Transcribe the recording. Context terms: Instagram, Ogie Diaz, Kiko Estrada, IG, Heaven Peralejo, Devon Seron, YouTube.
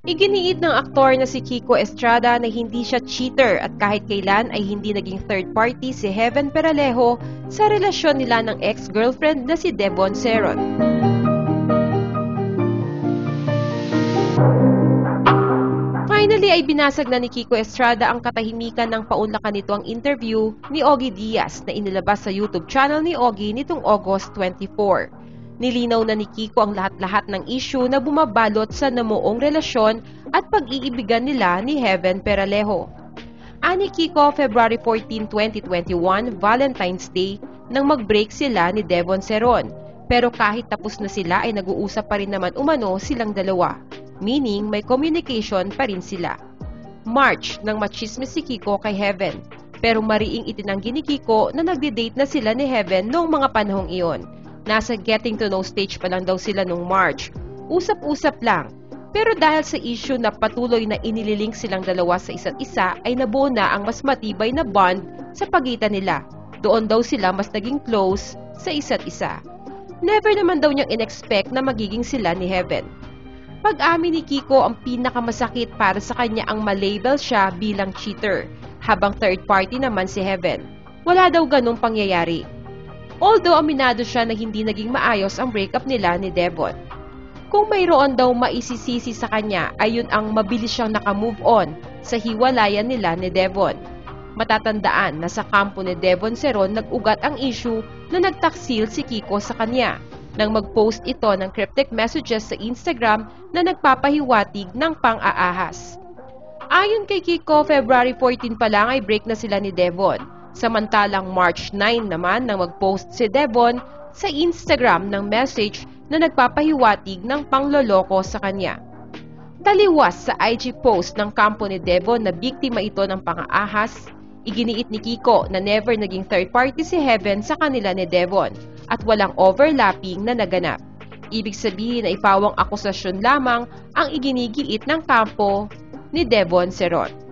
Iginiit ng aktor na si Kiko Estrada na hindi siya cheater at kahit kailan ay hindi naging third party si Heaven Peralejo sa relasyon nila ng ex-girlfriend na si Devon Seron. Finally ay binasag na ni Kiko Estrada ang katahimikan ng paunlakan nitong interview ni Ogie Diaz na inilabas sa YouTube channel ni Ogie nitong August 24. Nilinaw na ni Kiko ang lahat-lahat ng issue na bumabalot sa namuong relasyon at pag-iibigan nila ni Heaven Peralejo. Ani Kiko, February 14, 2021, Valentine's Day, nang mag-break sila ni Devon Seron. Pero kahit tapos na sila ay nag-uusap pa rin naman umano silang dalawa. Meaning may communication pa rin sila. March, nang machismis si Kiko kay Heaven. Pero mariing itinanggi ni Kiko na nagde-date na sila ni Heaven noong mga panahong iyon. Nasa getting to know stage pa lang daw sila nung March. Usap-usap lang. Pero dahil sa issue na patuloy na inililink silang dalawa sa isa't isa, ay nabuo na ang mas matibay na bond sa pagitan nila. Doon daw sila mas naging close sa isa't isa. Never naman daw niyang in-expect na magiging sila ni Heaven. Pag-amin ni Kiko, ang pinakamasakit para sa kanya ang malabel siya bilang cheater, habang third party naman si Heaven. Wala daw ganong pangyayari. Although aminado siya na hindi naging maayos ang breakup nila ni Devon. Kung mayroon daw maisisisi sa kanya, ayun ang mabilis siyang nakamove on sa hiwalayan nila ni Devon. Matatandaan na sa kampo ni Devon Seron nag-ugat ang issue na nagtaksil si Kiko sa kanya nang mag-post ito ng cryptic messages sa Instagram na nagpapahiwatig ng pang-aahas. Ayon kay Kiko, February 14 pa lang ay break na sila ni Devon. Samantalang March 9 naman nang mag-post si Devon sa Instagram ng message na nagpapahiwatig ng pangloloko sa kanya. Taliwas sa IG post ng kampo ni Devon na biktima ito ng pang-aahas, iginiit ni Kiko na never naging third party si Heaven sa kanila ni Devon at walang overlapping na naganap. Ibig sabihin na ipawang akusasyon lamang ang iginigiit ng kampo ni Devon Seron.